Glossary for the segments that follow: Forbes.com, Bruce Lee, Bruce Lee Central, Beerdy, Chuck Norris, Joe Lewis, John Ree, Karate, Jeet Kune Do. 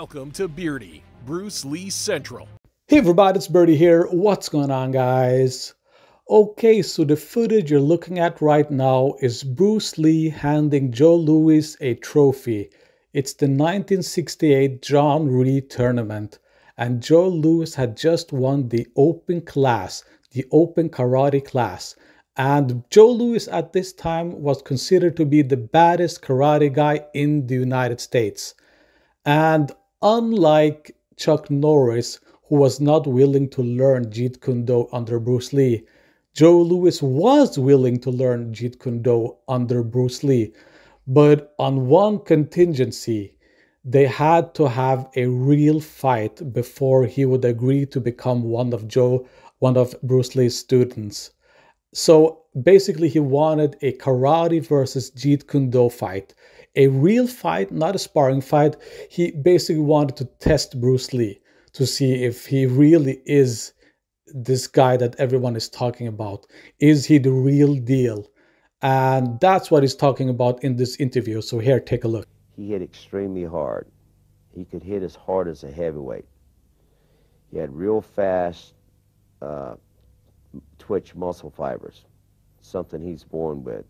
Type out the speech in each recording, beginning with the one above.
Welcome to Beardy, Bruce Lee Central. Hey everybody, it's Beardy here. What's going on, guys? Okay, so the footage you're looking at right now is Bruce Lee handing Joe Lewis a trophy. It's the 1968 John Ree tournament, and Joe Lewis had just won the open class, the open karate class. And Joe Lewis at this time was considered to be the baddest karate guy in the United States. And unlike Chuck Norris, who was not willing to learn Jeet Kune Do under Bruce Lee, Joe Lewis was willing to learn Jeet Kune Do under Bruce Lee, but on one contingency: they had to have a real fight before he would agree to become one of Bruce Lee's students. So basically, he wanted a karate versus Jeet Kune Do fight. A real fight, not a sparring fight. He basically wanted to test Bruce Lee to see if he really is this guy that everyone is talking about. Is he the real deal? And that's what he's talking about in this interview. So here, take a look. He hit extremely hard. He could hit as hard as a heavyweight. He had real fast twitch muscle fibers, something he's born with.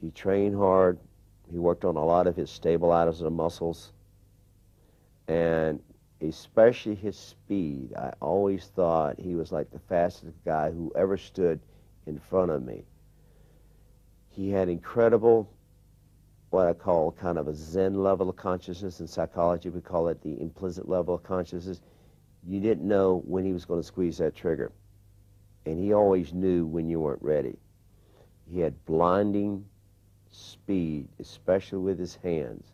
He trained hard. He worked on a lot of his stabilizers of the muscles, and especially his speed. I always thought he was like the fastest guy who ever stood in front of me. He had incredible, what I call kind of a Zen level of consciousness. In psychology, we call it the implicit level of consciousness. You didn't know when he was going to squeeze that trigger. And he always knew when you weren't ready. He had blinding speed, especially with his hands.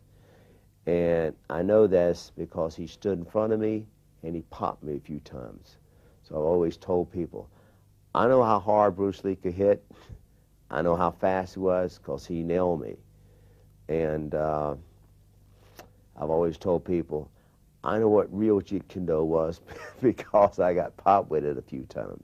And I know that's because he stood in front of me and he popped me a few times. So I've always told people, I know how hard Bruce Lee could hit. I know how fast he was because he nailed me. And I've always told people, I know what real Jeet Kune Do was because I got popped with it a few times.